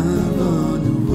Un vent nouveau.